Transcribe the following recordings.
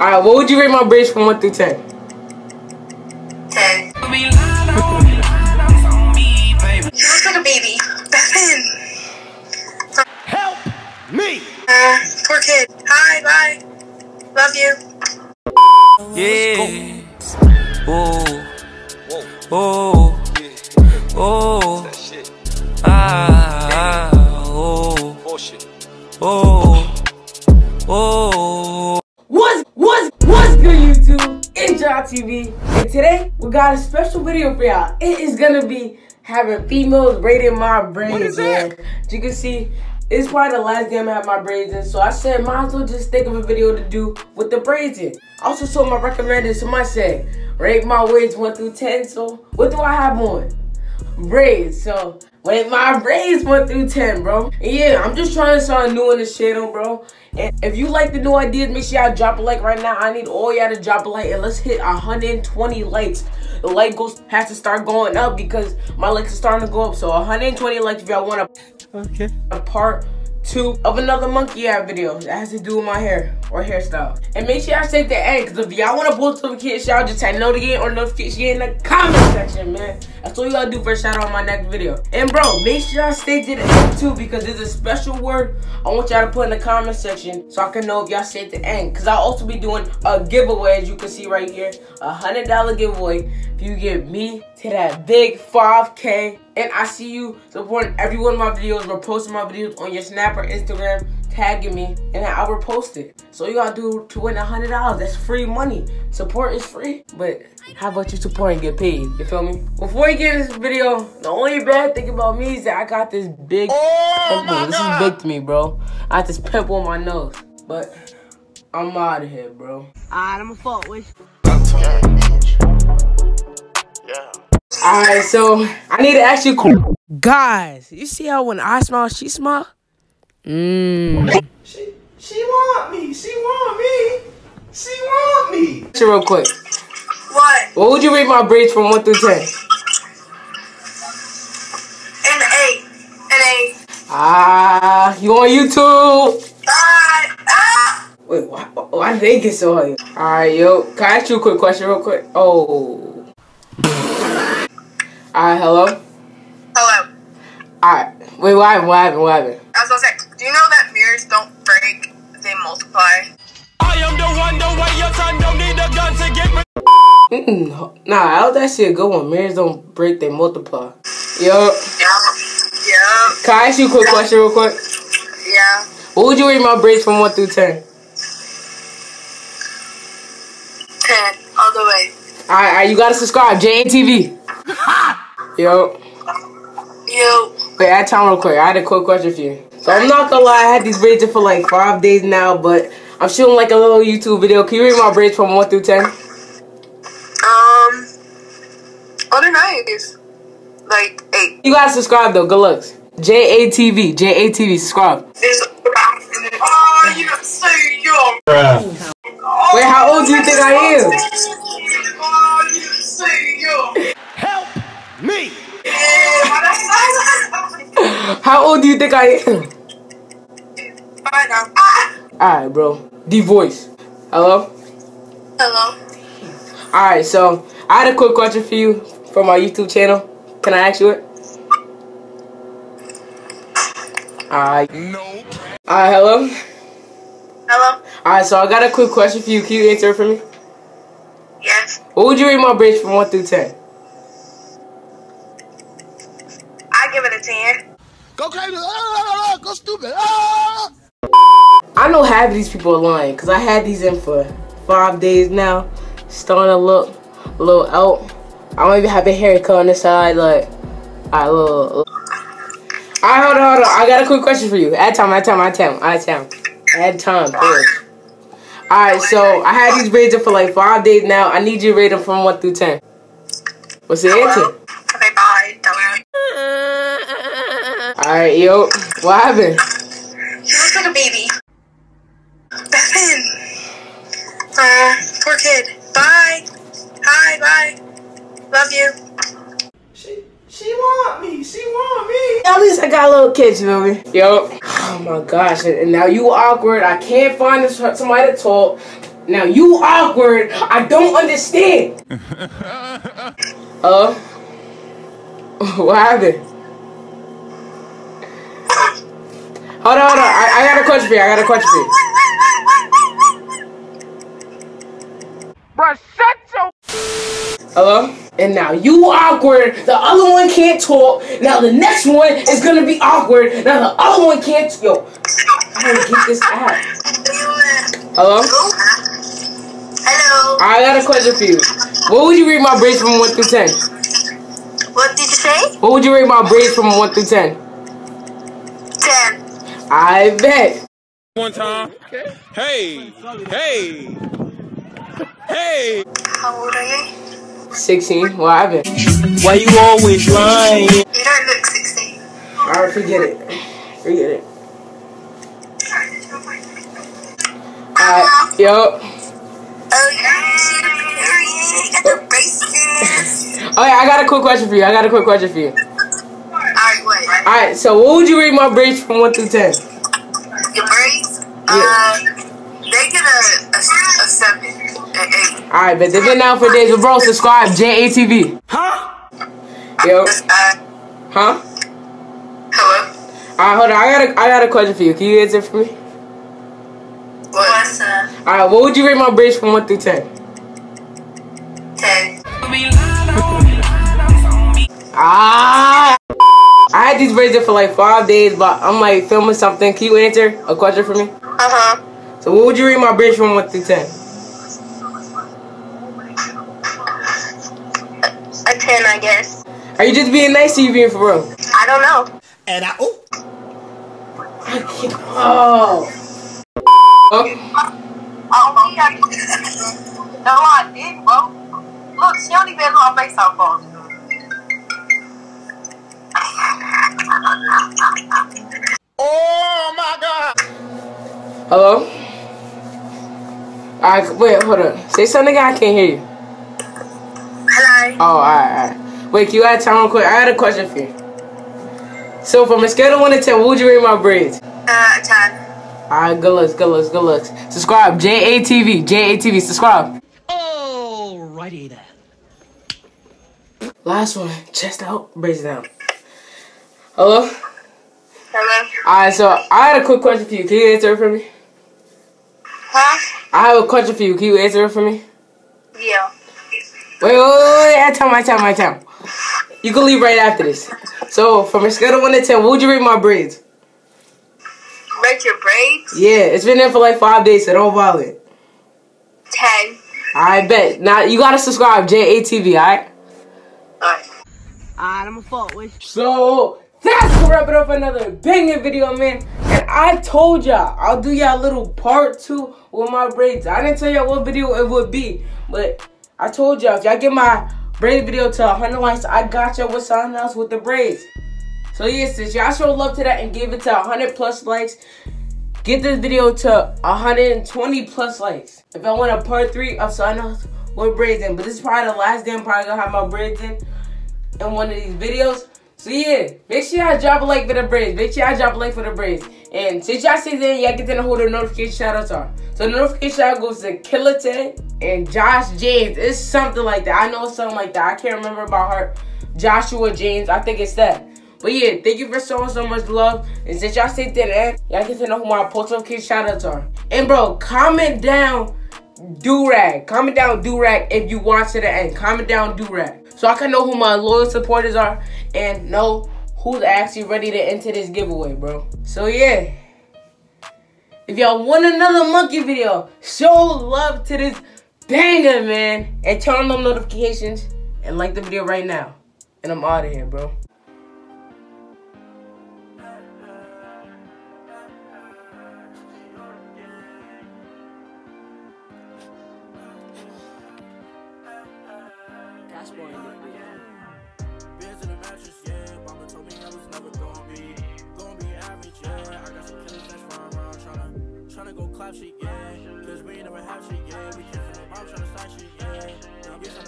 Alright, what would you rate my bridge from 1 through 10? 10. He looks like a baby. That's him. Help me! Poor kid. Hi, bye. Love you. Yeah. Oh. Oh. Oh. Ah. Oh. Oh. Oh. What's good, YouTube? It's JATV. And today, we got a special video for y'all. It is gonna be having females braiding my braids, man. As you can see, it's probably the last game I had my braids in, so I said might as well just think of a video to do with the braids in. I also saw my recommended, somebody said, rate my wigs 1 through 10, so what do I have on? Braids, so rate my braids 1 through 10, bro. And yeah, I'm just trying to start new in this channel, bro. And if you like the new ideas, make sure y'all drop a like right now. I need all y'all to drop a like, and let's hit 120 likes. The like goes has to start going up because my likes are starting to go up. So 120 likes if y'all want a part 2 of another Monkey App video that has to do with my hair or hairstyle. And make sure y'all stay at the end, because if y'all want to post some kids, y'all just type notification or notification in the comment section, man. That's all you gotta do for a shout out on my next video. And bro, make sure y'all stay to the end too, because there's a special word I want y'all to put in the comment section so I can know if y'all stay at the end, because I'll also be doing a giveaway, as you can see right here, $100 giveaway if you get me to that big 5K. And I see you supporting every one of my videos, reposting my videos on your Snap or Instagram, tagging me, and I'll repost it. So you gotta do to win $100. That's free money. Support is free, but how about you support and get paid? You feel me? Before you get in this video, the only bad thing about me is that I got this big pimple. This is big to me, bro. I got this pimple on my nose, but I'm out of here, bro. Alright, I'm a fault with you. Yeah. Alright, so I need to ask you, guys, you see how when I smile, she smile? Mmm. She want me. She want me. She want me. Real quick. What? What would you rate my braids from 1 through 10? An 8. An 8. Ah, you on YouTube? Ah. Wait, why did they get so high? Alright, yo. Can I ask you a quick question real quick? Oh. Alright, hello? Hello. Alright. Wait, what happened? I was gonna say, do you know that mirrors don't break, they multiply? I am the one, the way your son don't need a gun to get me. Nah, I was actually a good one. Mirrors don't break, they multiply. Yup. Yup. Can I ask you a quick question real quick? Yeah. What would you rate my braids from 1 through 10? 10, all the way. Alright, you gotta subscribe, JATV. Yup. Yup. Wait, I time real quick. I had a quick question for you. So I'm not gonna lie, I had these braids for like 5 days now, but I'm shooting like a little YouTube video. Can you rate my braids from 1 through 10? Oh, they're nice. Like 8. You gotta subscribe though. Good looks. JATV. JATV. Subscribe. Oh, you so young. Wait, how old do you think I am? Oh, you so young. Help me. How old do you think I am? Alright, bro. The voice. Hello? Hello. Alright, so I had a quick question for you from my YouTube channel. Can I ask you it? Alright. No. Alright, hello? Hello. Alright, so I got a quick question for you. Can you answer it for me? Yes. What would you rate my braids from 1 through 10? I give it a 10. Go crazy! Go stupid! I know half of these people are lying, cause I had these in for 5 days now. Starting to look a little out. I don't even have a haircut on the side, like I little. Alright, hold on. I got a quick question for you. Add time. Alright, so I had these braids up for like 5 days now. I need you to rate them from 1 through 10. What's the answer? Okay, bye. Alright, yo, what happened? He looks like a baby. That's him. Poor kid. Bye. Hi, bye. Love you. She want me. She want me. At least I got a little kid, you know me. Yo. Oh my gosh, and now you awkward. I can't find somebody to talk. Now you awkward. I don't understand. What happened? Hold on, hold on. I got a question for you. Bruh, shut your. Hello? And now you awkward. The other one can't talk. Now the next one is gonna be awkward. Now the other one can't. Yo, I gotta get this out. Hello? Hello. I got a question for you. What would you rate my braids from 1 through 10? What did you say? What would you rate my braids from 1 through 10? 10. I bet. One time. Okay. Hey. Hey. Hey. How old are you? 16. Well, I bet. Why you always lying? You don't look 16. Alright, forget it. Forget it. Alright, yo. Oh, yeah, I got a quick question for you. Alright, what? Alright, so what would you rate my braids from 1 through 10? Your braids? Yeah. They get a 7, an 8. Alright, but they've been out for days. But bro, subscribe, JATV. Huh? Yo. Huh? Hello? Alright, hold on. I got a question for you. Can you answer for me? What? Alright, what would you rate my braids from 1 through 10? 10. Ah! I had these braids for like 5 days, but I'm like filming something. Can you answer a question for me? So what would you rate my braids from 1 through 10? A 10, I guess. Are you just being nice or you being for real? I don't know. And I No, I didn't, bro. Look, she don't even know my cell phone. Oh my God! Hello? Alright, wait, hold on. Say something again, I can't hear you. Hello. Oh, alright. Wait, can you add time real quick? I had a question for you. So, from a scale of 1 to 10, what would you rate my braids? A 10. Alright, good looks, good looks, good looks. Subscribe, JATV, JATV, subscribe. Alrighty then. Last one, chest out, braids down. Hello? Hello? Alright, so I had a quick question for you. Can you answer it for me? Huh? I have a question for you. Can you answer it for me? Yeah. Wait, wait, wait. I time. You can leave right after this. So, from a scale of 1 to 10, what would you rate my braids? Rate your braids? Yeah, it's been there for like 5 days, so don't violate. 10. I bet. Now, you gotta subscribe, JATV, alright? Alright. Alright, I'ma fault with you. So, that's gonna wrap it up for another banging video, man. And I told y'all, I'll do y'all little part 2 with my braids. I didn't tell y'all what video it would be, but I told y'all, if y'all get my braid video to 100 likes, I got y'all with something else with the braids. So yeah, since y'all showed love to that and gave it to 100 plus likes, get this video to 120 plus likes. If I want a part 3 of something else with braids in, but this is probably the last day I'm probably gonna have my braids in one of these videos. So yeah, make sure y'all drop a like for the braids. And since y'all see that, y'all get to know who the notification shout outs are. So the notification shout out goes to Killiton and Josh James. It's something like that. I know it's something like that. I can't remember by heart. Joshua James. I think it's that. But yeah, thank you for showing so much love. And since y'all see that, y'all get to know who my post notification shout outs are. And bro, comment down do-rag. Comment down do-rag if you watch to the end. Comment down do-rag. So I can know who my loyal supporters are and know who's actually ready to enter this giveaway, bro. So yeah, if y'all want another monkey video, show love to this banger, man. And turn on them notifications and like the video right now. And I'm out of here, bro.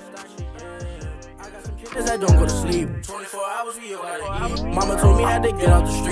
I got some kids that don't go to sleep. 24 hours we all gotta eat. Mama told me I had to get out the street.